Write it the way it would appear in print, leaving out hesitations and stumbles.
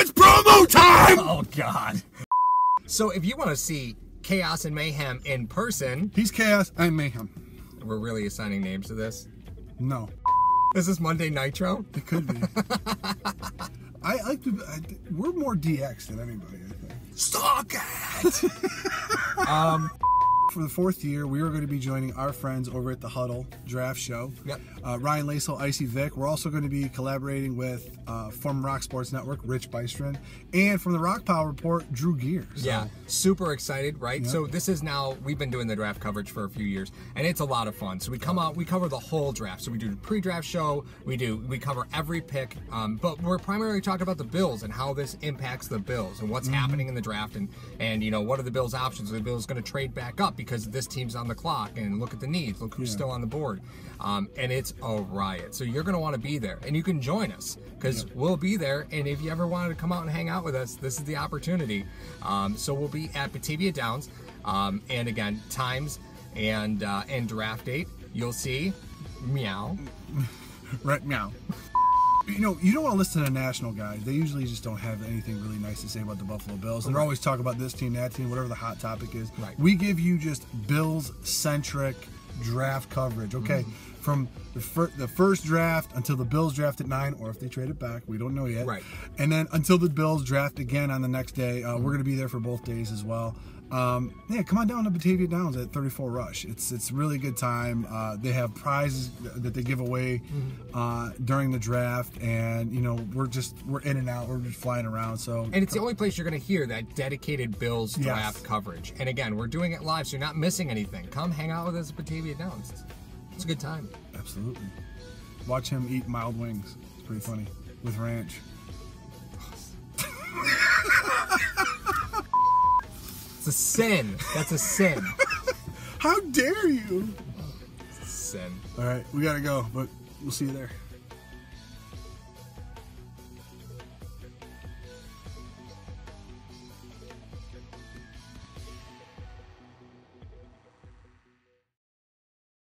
It's promo time! Oh, God. So if you want to see Chaos and Mayhem in person... He's Chaos, I'm Mayhem. We're really assigning names to this? No. Is this Monday Nitro? It could be. I like to... we're more DX than anybody, I think. Stop it! For the fourth year, we are going to be joining our friends over at the Huddle Draft Show. Yep. Ryan Lasal, Icey Vick. We're also going to be collaborating with, from Rock Sports Network, Rich Bystron, and from the Rockpile Report, Drew Gier. So, yeah, super excited, right? Yep. So this is now, we've been doing the draft coverage for a few years, and it's a lot of fun. So we come out, we cover the whole draft. So we do the pre-draft show, we cover every pick, but we're primarily talking about the Bills and how this impacts the Bills and what's happening in the draft and you know, what are the Bills' options? Are the Bills going to trade back up? Because this team's on the clock, and look at the needs, look who's still on the board, and it's a riot. So you're going to want to be there, and you can join us because we'll be there. And if you ever wanted to come out and hang out with us, this is the opportunity. So we'll be at Batavia Downs, and again, times and draft date. You'll see, meow, right meow. You know, you don't want to listen to national guys. They usually just don't have anything really nice to say about the Buffalo Bills. They're always talking about this team, that team, whatever the hot topic is. Right. We give you just Bills-centric draft coverage, okay? From the first draft until the Bills draft at 9, or if they trade it back, we don't know yet. Right. And then until the Bills draft again on the next day. We're going to be there for both days as well. Yeah, come on down to Batavia Downs at 34 Rush. It's really good time. They have prizes that they give away during the draft, and you know, we're in and out, we're just flying around. So and it's the only place you're going to hear that dedicated Bills draft coverage. And again, we're doing it live, so you're not missing anything. Come hang out with us at Batavia Downs. It's a good time. Absolutely. Watch him eat mild wings. It's pretty funny with ranch. It's a sin. That's a sin. How dare you? It's a sin. All right, we gotta go, but we'll see you there.